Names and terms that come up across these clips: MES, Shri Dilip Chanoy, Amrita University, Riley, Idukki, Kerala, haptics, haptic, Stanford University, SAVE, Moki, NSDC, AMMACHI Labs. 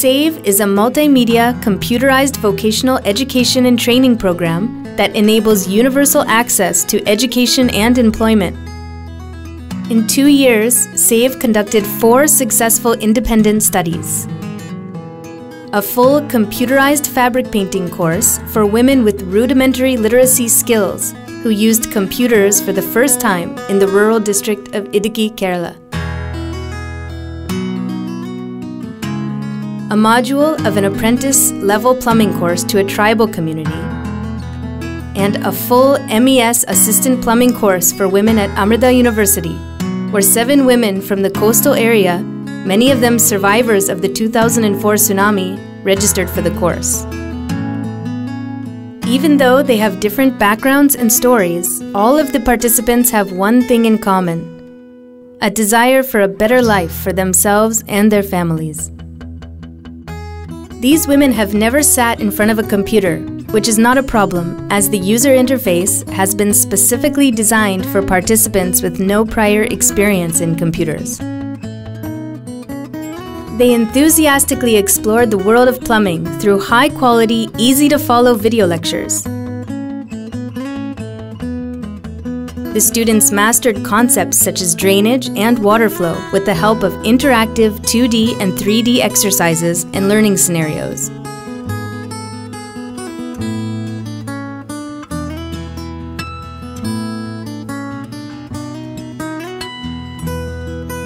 SAVE is a multimedia, computerized vocational education and training program that enables universal access to education and employment. In 2 years, SAVE conducted 4 successful independent studies. A full computerized fabric painting course for women with rudimentary literacy skills who used computers for the first time in the rural district of Idukki, Kerala. A module of an apprentice-level plumbing course to a tribal community, and a full MES assistant plumbing course for women at Amrita University, where 7 women from the coastal area, many of them survivors of the 2004 tsunami, registered for the course. Even though they have different backgrounds and stories, all of the participants have one thing in common: a desire for a better life for themselves and their families. These women have never sat in front of a computer, which is not a problem, as the user interface has been specifically designed for participants with no prior experience in computers. They enthusiastically explored the world of plumbing through high-quality, easy-to-follow video lectures. The students mastered concepts such as drainage and water flow with the help of interactive 2D and 3D exercises and learning scenarios.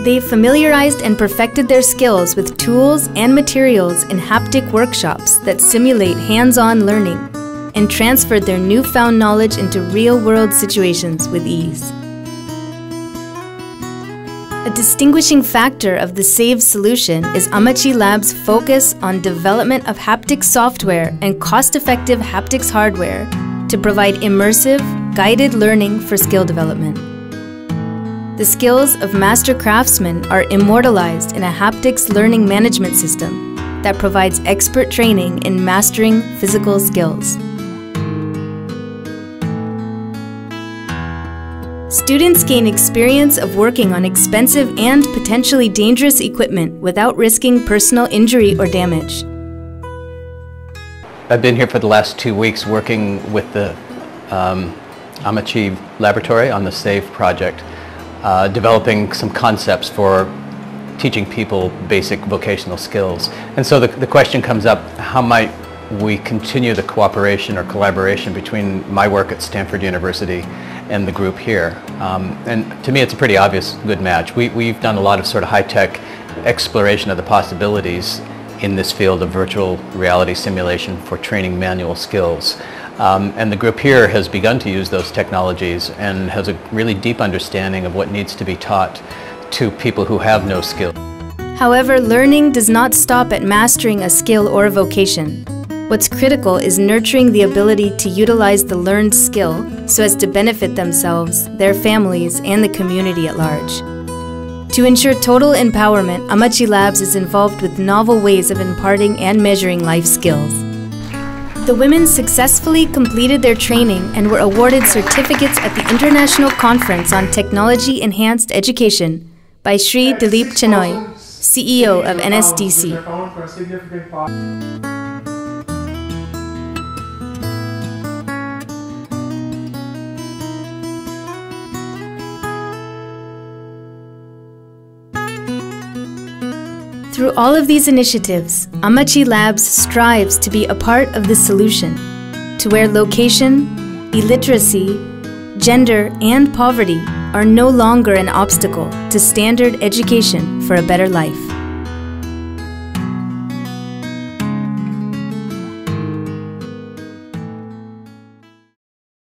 They familiarized and perfected their skills with tools and materials in haptic workshops that simulate hands-on learning, and transferred their newfound knowledge into real-world situations with ease. A distinguishing factor of the SAVE solution is AMMACHI Labs' focus on development of haptics software and cost-effective haptics hardware to provide immersive, guided learning for skill development. The skills of master craftsmen are immortalized in a haptics learning management system that provides expert training in mastering physical skills. Students gain experience of working on expensive and potentially dangerous equipment without risking personal injury or damage. I've been here for the last 2 weeks working with the AMMACHI Laboratory on the SAVE project, developing some concepts for teaching people basic vocational skills. And so the question comes up, how might we continue the cooperation or collaboration between my work at Stanford University and the group here. And to me it's a pretty obvious good match. We've done a lot of sort of high-tech exploration of the possibilities in this field of virtual reality simulation for training manual skills. And the group here has begun to use those technologies and has a really deep understanding of what needs to be taught to people who have no skill. However, learning does not stop at mastering a skill or a vocation. What's critical is nurturing the ability to utilize the learned skill so as to benefit themselves, their families, and the community at large. To ensure total empowerment, AMMACHI Labs is involved with novel ways of imparting and measuring life skills. The women successfully completed their training and were awarded certificates at the International Conference on Technology Enhanced Education by Shri Dilip Chanoy, CEO of NSDC. Through all of these initiatives, AMMACHI Labs strives to be a part of the solution to where location, illiteracy, gender, and poverty are no longer an obstacle to standard education for a better life.